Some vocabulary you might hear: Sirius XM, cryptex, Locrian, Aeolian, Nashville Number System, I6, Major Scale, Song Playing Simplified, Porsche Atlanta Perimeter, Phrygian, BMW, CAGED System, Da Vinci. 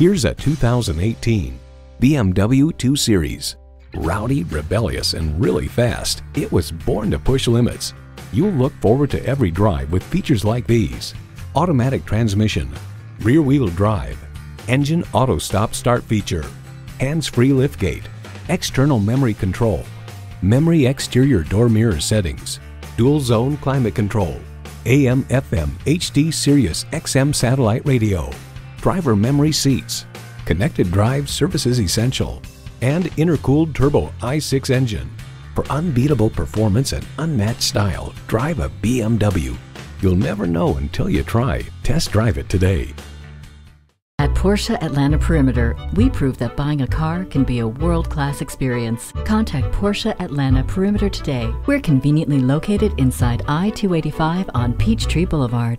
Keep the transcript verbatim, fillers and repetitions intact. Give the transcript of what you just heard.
Here's a two thousand eighteen B M W two series. Rowdy, rebellious, and really fast, it was born to push limits. You'll look forward to every drive with features like these: automatic transmission, rear-wheel drive, engine auto stop start feature, hands-free liftgate, external memory control, memory exterior door mirror settings, dual zone climate control, A M F M H D Sirius X M satellite radio, driver memory seats, connected drive services essential, and intercooled turbo I six engine. For unbeatable performance and unmatched style, drive a B M W. You'll never know until you try. Test drive it today. At Porsche Atlanta Perimeter, we prove that buying a car can be a world-class experience. Contact Porsche Atlanta Perimeter today. We're conveniently located inside I two eighty-five on Peachtree Boulevard.